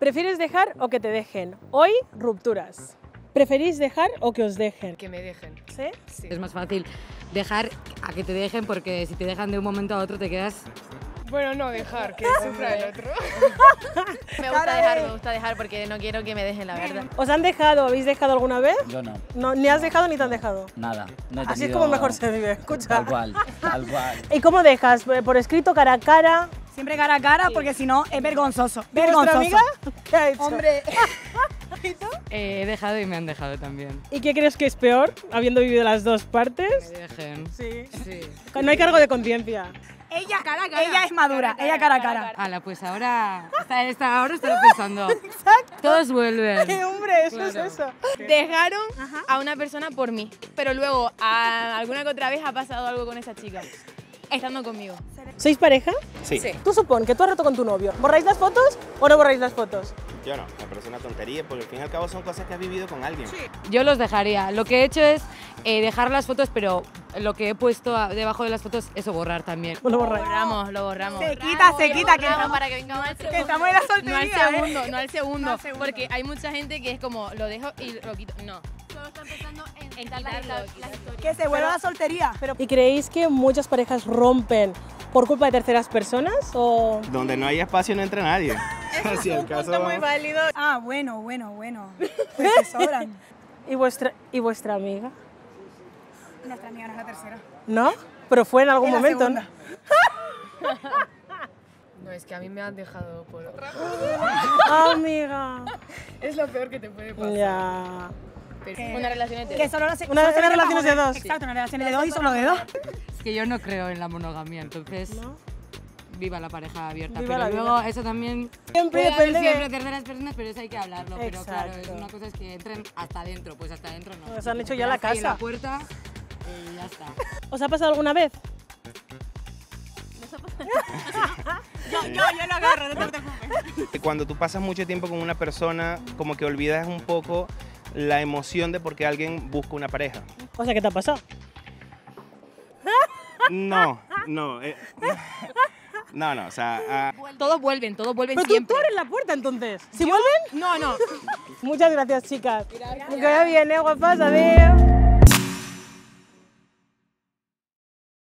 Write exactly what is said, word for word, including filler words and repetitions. ¿Prefieres dejar o que te dejen? Hoy, rupturas. ¿Preferís dejar o que os dejen? Que me dejen. ¿Sí? Sí. Es más fácil dejar a que te dejen, porque si te dejan de un momento a otro te quedas... Bueno, no dejar, que sufra el otro. Me gusta dejar, me gusta dejar porque no quiero que me dejen, la verdad. ¿Os han dejado? ¿Habéis dejado alguna vez? Yo no. No, ¿ni has dejado ni te han dejado? Nada. No he tenido... Así es como mejor se vive, escucha. Tal cual, tal cual. ¿Y cómo dejas? ¿Por escrito, cara a cara? Siempre cara a cara, porque si no es vergonzoso. ¿Vergonzoso? ¿Amiga? ¿Qué ha hecho? Hombre. ¿Y tú? Eh, he dejado y me han dejado también. ¿Y qué crees que es peor, habiendo vivido las dos partes? Me dejen. Sí. Sí. No hay cargo de conciencia. Ella, cara, cara, ella es madura, cara, cara, ella cara a cara. Ala, pues ahora, está, está, ahora estará pensando. Exacto. Todos vuelven. ¡Qué hombre, eso claro. es eso! Dejaron Ajá. a una persona por mí, pero luego a, alguna que otra vez ha pasado algo con esa chica, estando conmigo. ¿Sois pareja? Sí. sí. Tú supón que tú has roto con tu novio. ¿Borráis las fotos o no borráis las fotos? Yo no, me parece una tontería, porque al fin y al cabo son cosas que has vivido con alguien. Sí. Yo los dejaría. Lo que he hecho es eh, dejar las fotos, pero lo que he puesto debajo de las fotos, eso borrar también. Lo borramos, borramos lo borramos. Se quita, se quita. Que estamos, para que vengamos al segundo. Que estamos en la soltería. No al segundo, eh. no al segundo, no al segundo. Porque hay mucha gente que es como, lo dejo y lo quito. No. Solo están pensando en, en quitar la, la historia. Que se vuelva pero, la soltería. Pero, ¿y creéis que muchas parejas rompen por culpa de terceras personas o...? Donde no hay espacio no entra nadie. Es si un punto caso, muy válido. Ah, bueno, bueno, bueno. Pues que sobran. ¿Y vuestra, ¿Y vuestra amiga? Nuestra amiga no es la tercera. ¿No? Pero fue en algún en momento. ¿No? No, es que a mí me han dejado por otra. Amiga. Es lo peor que te puede pasar. Ya. Que, una relación de dos. Solo se, una, solo una relación de dos. Exacto, una relación de dos y solo de dos. Es que yo no creo en la monogamia, entonces... ¿No? Viva la pareja abierta, viva pero luego vida. Eso también siempre depende siempre de terceras personas, pero eso hay que hablarlo. Exacto. Pero claro, una cosa es que entren hasta adentro, pues hasta adentro no. Nos han hecho ya la casa. Y la puerta y ya está. ¿Os ha pasado alguna vez? ¿Nos ha pasado? Yo, yo, yo lo agarro, no te preocupes. Cuando tú pasas mucho tiempo con una persona, como que olvidas un poco la emoción de por qué alguien busca una pareja. O sea, ¿qué te ha pasado? No, no. Eh, No, no, o sea... Uh... Todos vuelven, todos vuelven Pero siempre. Pero tú, tú eres la puerta, entonces. ¿Si ¿Sí vuelven? No, no. Muchas gracias, chicas. Gracias. Que vaya bien, ¿eh, guapas? Adiós.